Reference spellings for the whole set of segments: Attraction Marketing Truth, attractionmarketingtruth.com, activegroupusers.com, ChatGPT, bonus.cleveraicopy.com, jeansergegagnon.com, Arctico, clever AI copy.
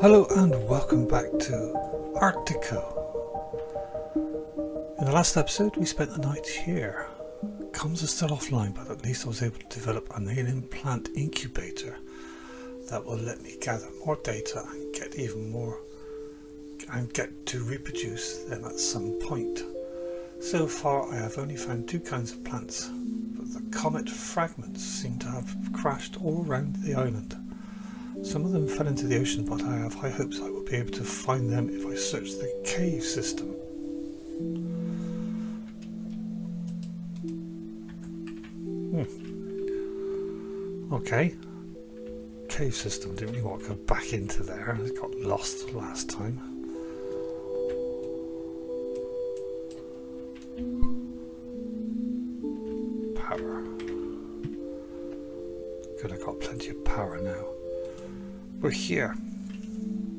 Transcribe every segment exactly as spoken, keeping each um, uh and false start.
Hello and welcome back to Arctico. In the last episode we spent the night here. Comms is still offline, but at least I was able to develop an alien plant incubator that will let me gather more data and get even more and get to reproduce them at some point. So far I have only found two kinds of plants, but the comet fragments seem to have crashed all around the island. Some of them fell into the ocean, but I have high hopes I will be able to find them if I search the cave system. Hmm. Okay. Cave system. Didn't really want to go back into there. I got lost last time. Power. Good, I got plenty of power now. We're here,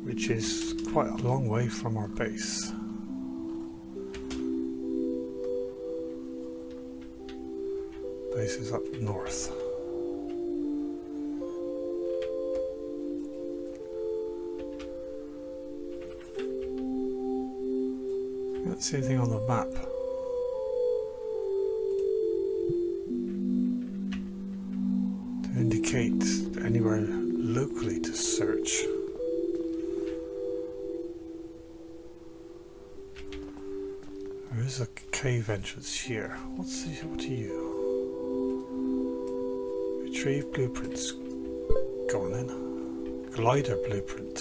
which is quite a long way from our base. Base is up north. Can't see anything on the map. To indicate anywhere locally to search. There is a cave entrance here. What's the, what are you? Retrieve blueprints. Go on then. Glider blueprint.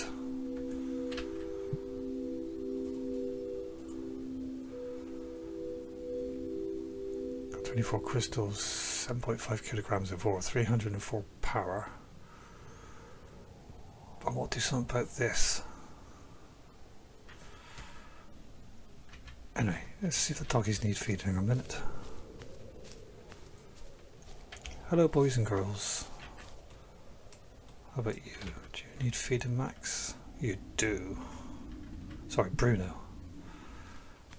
Got twenty-four crystals, seven point five kilograms of ore, three hundred and four power. I want to do something about this. Anyway, let's see if the doggies need feeding in a minute. Hello boys and girls. How about you? Do you need feeding, Max? You do. Sorry, Bruno.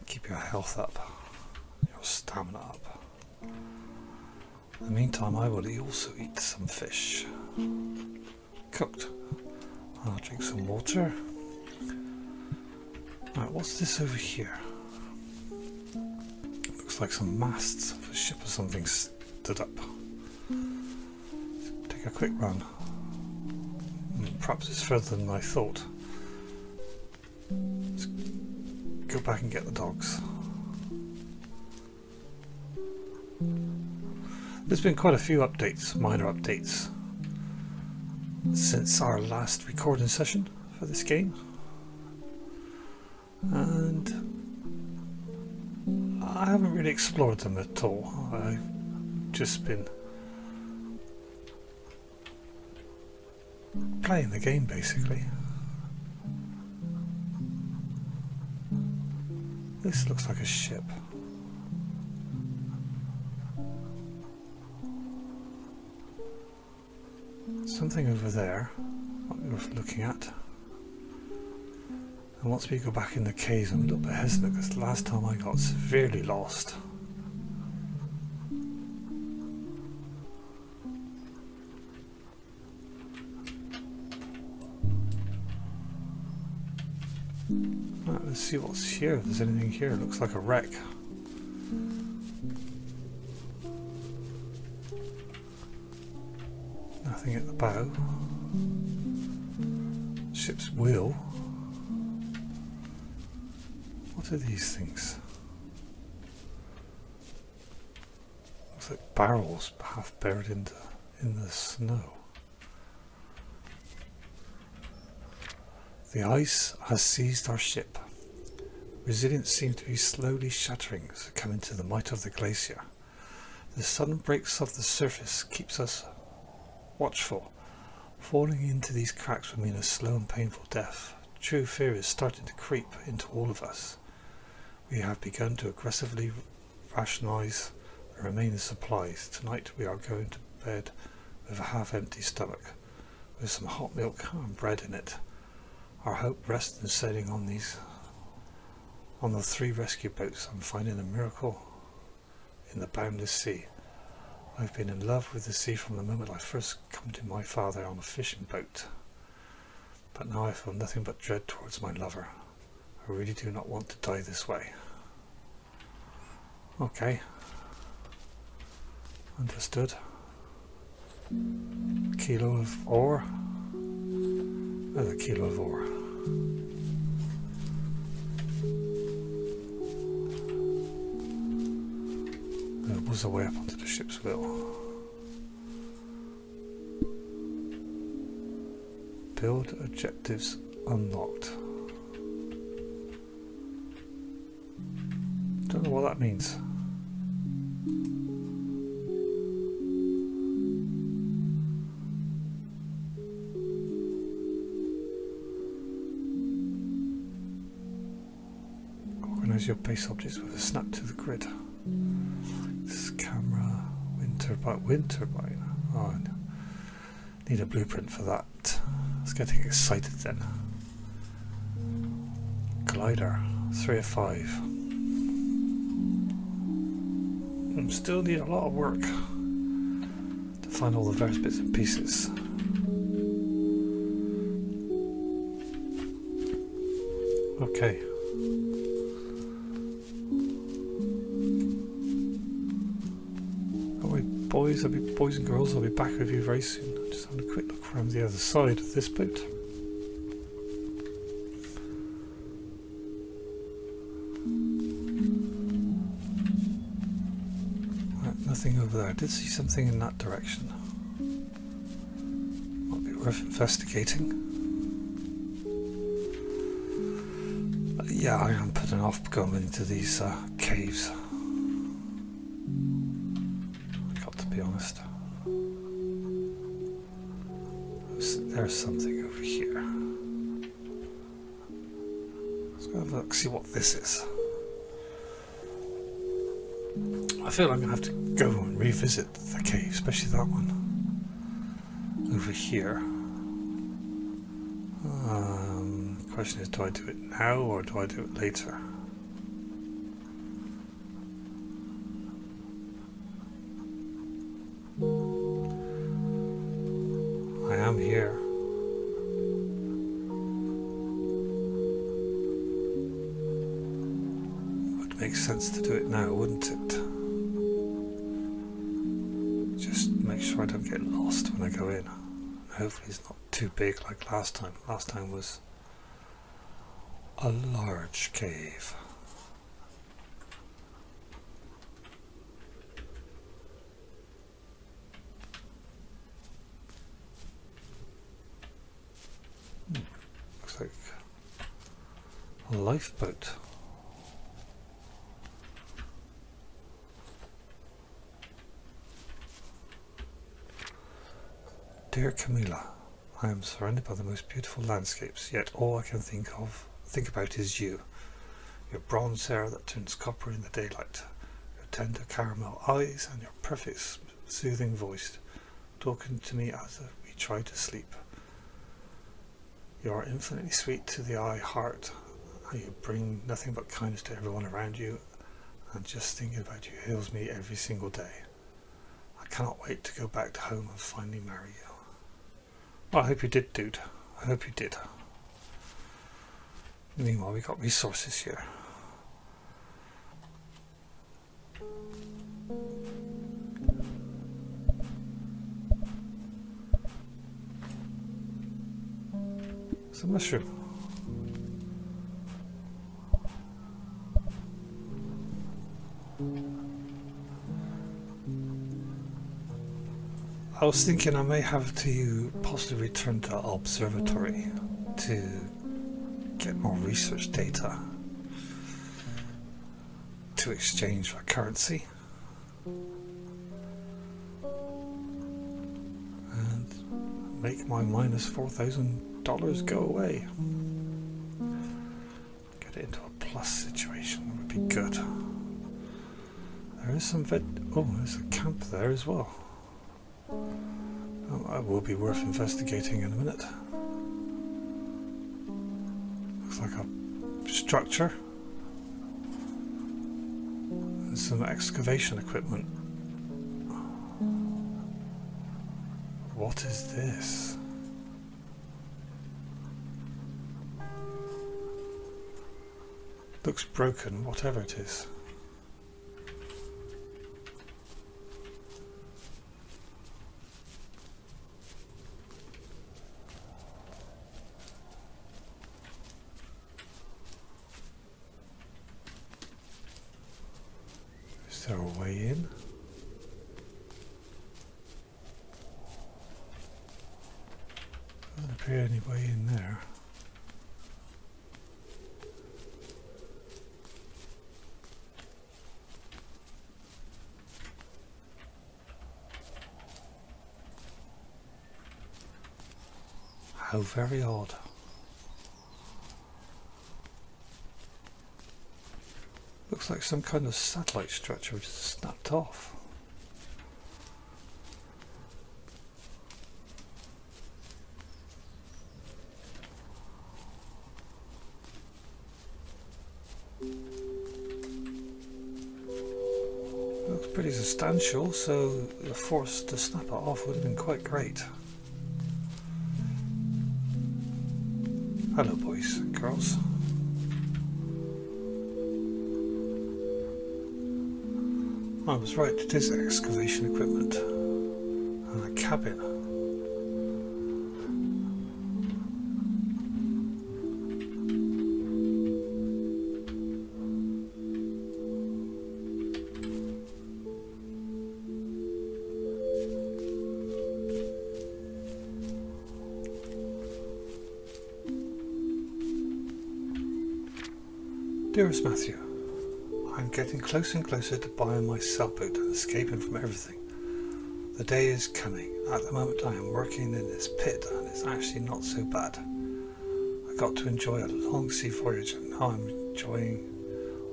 Keep your health up. Your stamina up. In the meantime, I will also eat some fish. Cooked. I'll drink some water. Alright, what's this over here? Looks like some masts of a ship or something stood up. Take a quick run. Perhaps it's further than I thought. Let's go back and get the dogs. There's been quite a few updates, minor updates, since our last recording session for this game, and I haven't really explored them at all. I've just been playing the game basically. This looks like a ship. Something over there, not worth looking at. And once we go back in the caves, I'm a little bit hesitant because last time I got severely lost. Right, let's see what's here, if there's anything here. It looks like a wreck. Nothing at the bow. Ship's wheel. What are these things? Looks like barrels half buried in the, in the snow. The ice has seized our ship. Resilience seems to be slowly shattering, succumbing to the might of the glacier. The sudden breaks of the surface keeps us watchful. Falling into these cracks would mean a slow and painful death. True fear is starting to creep into all of us. We have begun to aggressively rationalise the remaining supplies. Tonight we are going to bed with a half-empty stomach, with some hot milk and bread in it. Our hope rests in sailing on these, on the three rescue boats and finding a miracle in the boundless sea. I've been in love with the sea from the moment I first accompanied my father on a fishing boat. but now I feel nothing but dread towards my lover. I really do not want to die this way. Okay. Understood. Kilo of ore. Another kilo of ore. There was a way up onto the ship's wheel. Build objectives unlocked. Don't know what that means. Organize your base objects with a snap to the grid. This is camera, wind turbine, wind turbine. Oh, I need a blueprint for that. It's getting excited then. Glider, three of five. Still need a lot of work to find all the various bits and pieces. Okay. All right, boys, I'll be boys and girls, I'll be back with you very soon. Just having a quick look around the other side of this boat. Right, nothing over there. I did see something in that direction. Might be worth investigating. But yeah, I am putting off going into these uh, caves. I got to be honest. There's something over here. Let's go have a look, see what this is. I feel I'm going to have to go and revisit the cave, especially that one. Over here. Um, the question is, do I do it now or do I do it later? I am here. Makes sense to do it now, wouldn't it? Just make sure I don't get lost when I go in. Hopefully it's not too big like last time. Last time was a large cave. Hmm. Looks like a lifeboat. Dear Camilla, I am surrounded by the most beautiful landscapes, yet all I can think of, think about is you. Your bronze hair that turns copper in the daylight, your tender caramel eyes and your perfect soothing voice, talking to me as we try to sleep. You are infinitely sweet to the eye heart, and you bring nothing but kindness to everyone around you, and just thinking about you heals me every single day. I cannot wait to go back to home and finally marry you. Well, I hope you did, dude. I hope you did. Meanwhile, we got resources here. It's a mushroom. I was thinking I may have to possibly return to the observatory to get more research data to exchange for currency. And make my minus four thousand dollars go away. Get it into a plus situation, that would be good. There is some vet oh, there's a camp there as well. Um, I will be worth investigating in a minute. Looks like a structure and some excavation equipment. What is this? Looks broken, whatever it is. Is there a way in? Doesn't appear any way in there. How very odd. Looks like some kind of satellite structure which is snapped off. Looks pretty substantial, so the force to snap it off would have been quite great. Hello boys and girls. I was right, it is excavation equipment and a cabin. Dearest Matthew, I'm getting closer and closer to buying my sailboat and escaping from everything. The day is coming. At the moment I am working in this pit and it's actually not so bad. I got to enjoy a long sea voyage and now I'm enjoying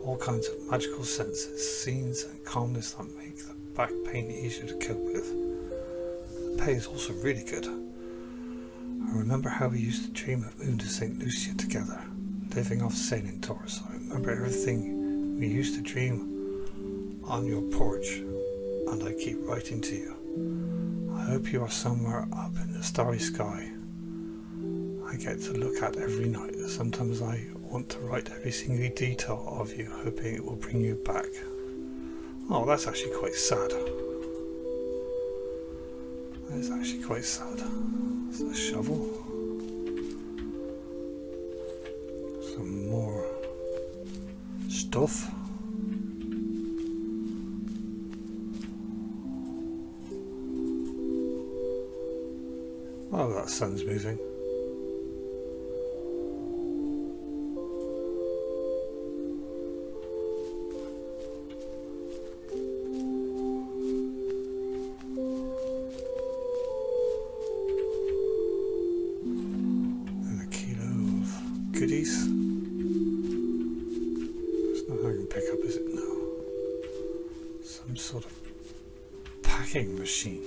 all kinds of magical senses, scenes and calmness that make the back pain easier to cope with. The pay is also really good. I remember how we used to dream of moving to Saint Lucia together, living off sailing tours. I remember everything we used to dream on your porch, and I keep writing to you. I hope you are somewhere up in the starry sky. I get to look at every night. Sometimes I want to write every single detail of you, hoping it will bring you back. Oh, that's actually quite sad. That is actually quite sad. It's a shovel. Some more stuff. Oh, that sun's moving. And a kilo of goodies. Sort of packing machine,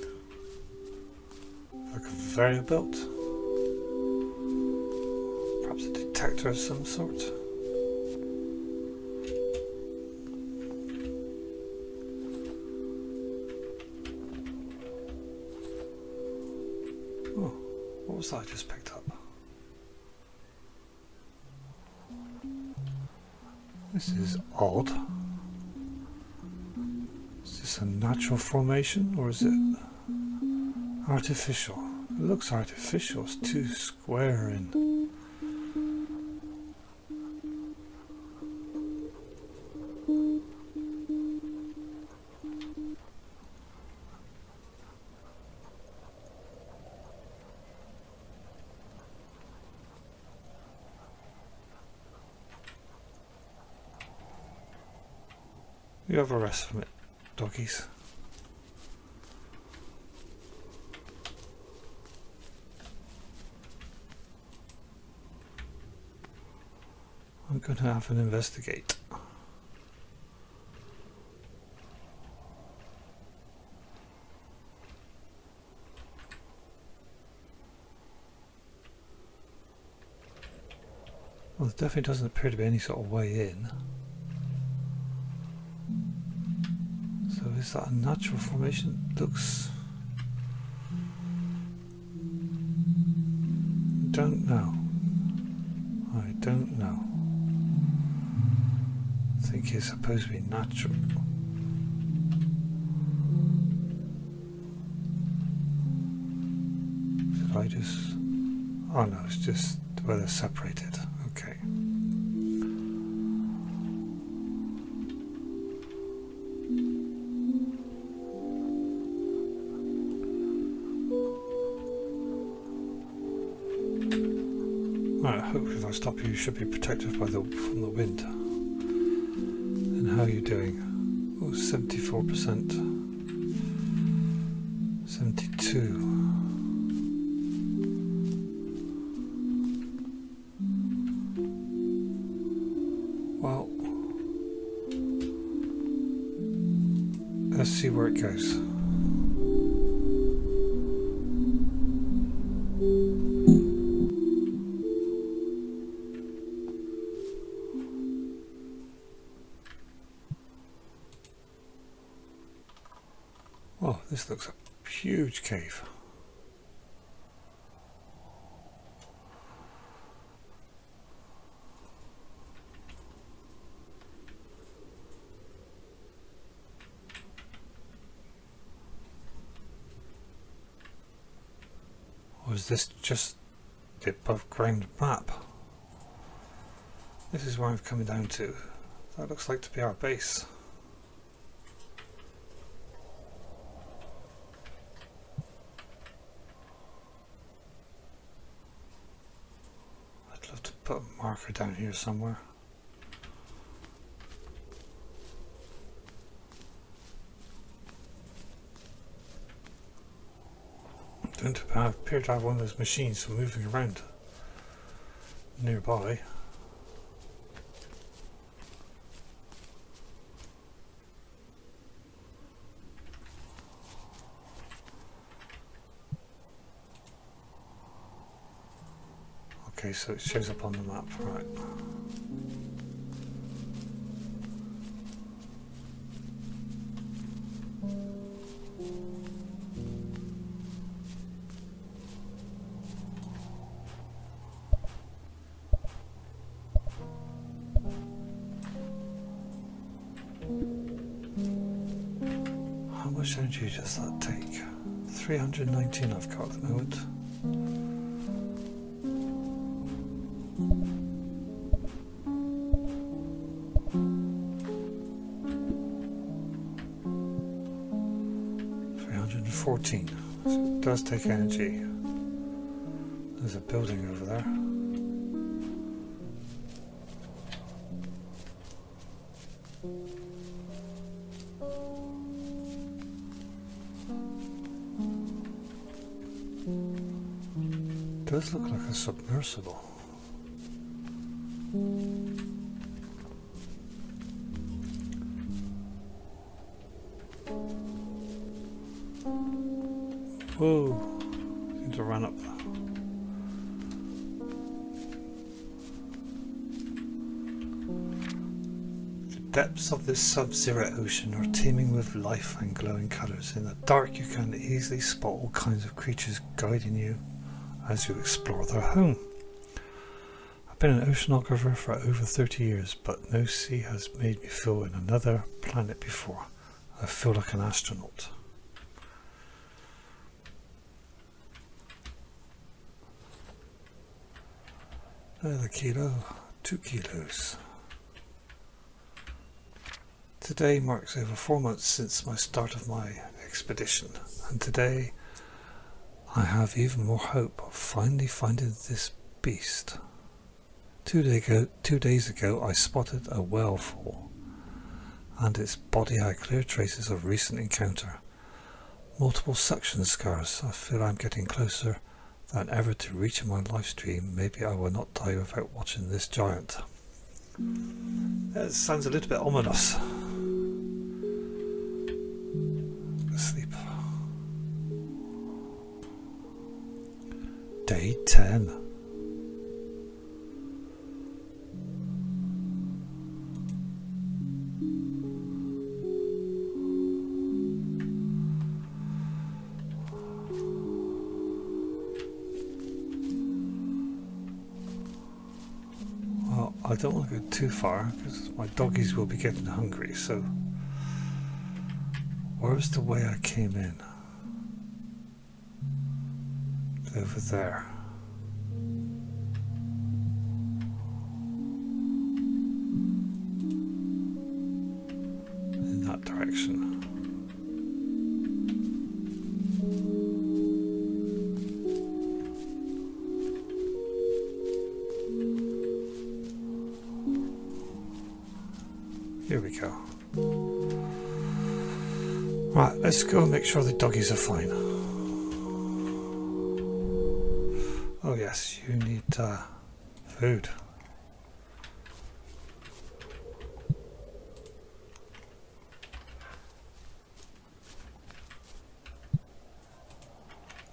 like a conveyor belt, perhaps a detector of some sort. Oh, what was that I just picked up? This is odd. A natural formation, or is it artificial? It looks artificial. It's too square in. You have a rest from it, doggies. I'm going to have an investigate. Well, there definitely doesn't appear to be any sort of way in. Is that a natural formation? Looks... Don't know. I don't know. think you're supposed to be natural. Should I just... oh no, it's just where they're separated. Okay. Right, hopefully if I stop you, you should be protected by the, from the wind. And how are you doing? Oh, seventy-four percent. seventy-two. Well, let's see where it goes. Oh, this looks like a huge cave. Is this just the above ground map? This is where I'm coming down to. That looks like to be our base. I'd love to put a marker down here somewhere. Don't appear to have one of those machines for moving around nearby. Okay, so it shows up on the map, right? How much energy does that take? three hundred nineteen I've got at the moment. three hundred fourteen, so it does take energy. There's a building over there. It does look like a submersible. Whoa, seems to run up. The depths of this sub-zero ocean are teeming with life and glowing colours. In the dark you can easily spot all kinds of creatures guiding you as you explore their home. I've been an oceanographer for over thirty years, but no sea has made me feel in another planet before. I feel like an astronaut. Another kilo, two kilos. Today marks over four months since my start of my expedition, and today I have even more hope of finally finding this beast. Two, day ago, two days ago I spotted a whale fall, and its body had clear traces of recent encounter. Multiple suction scars. I feel I'm getting closer than ever to reaching my life's dream. Maybe I will not die without watching this giant. That sounds a little bit ominous. Asleep. Day ten. Well, I don't want to go too far because my doggies will be getting hungry. So where was the way I came in? Over there. In that direction. Here we go. Right, let's go and make sure the doggies are fine. Oh yes, you need uh, food.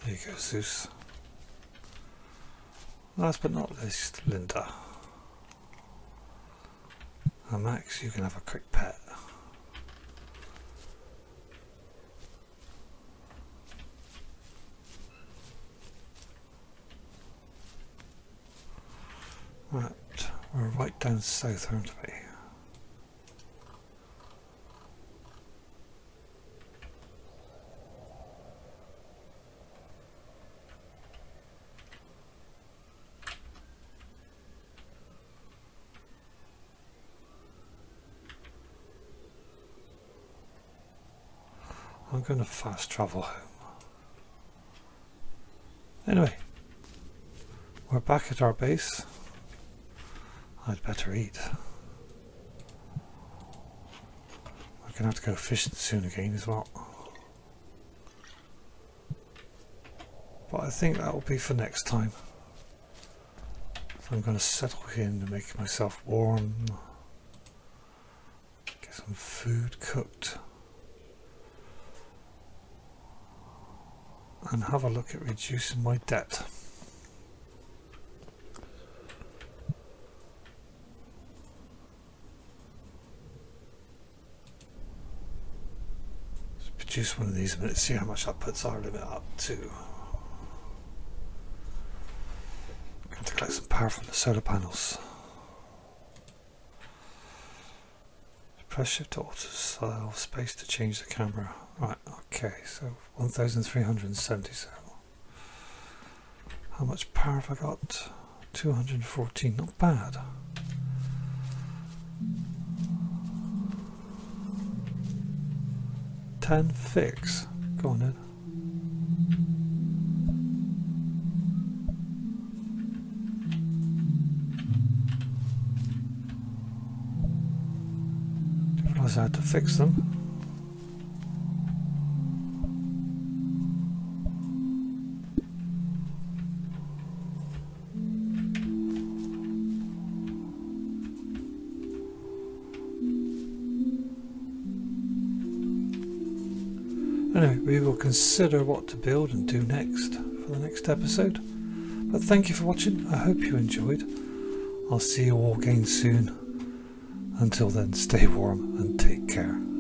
There you go, Zeus. Last but not least, Linda. Now Max, you can have a quick pet. Right, we're right down south, aren't we? I'm going to fast travel home. Anyway, we're back at our base. I'd better eat. We're going to have to go fishing soon again as well. But I think that will be for next time. So I'm going to settle in to make myself warm. Get some food cooked. And have a look at reducing my debt. Let's produce one of these a minute, see how much that puts our limit up to. I'm going to collect some power from the solar panels. Press shift to allow space to change the camera. Right, okay, so one thousand three hundred seventy. So how much power have I got? two hundred fourteen, not bad. ten fix. Go on then. I had to fix them. Anyway, we will consider what to build and do next for the next episode. But thank you for watching. I hope you enjoyed. I'll see you all again soon. Until then, stay warm and take care.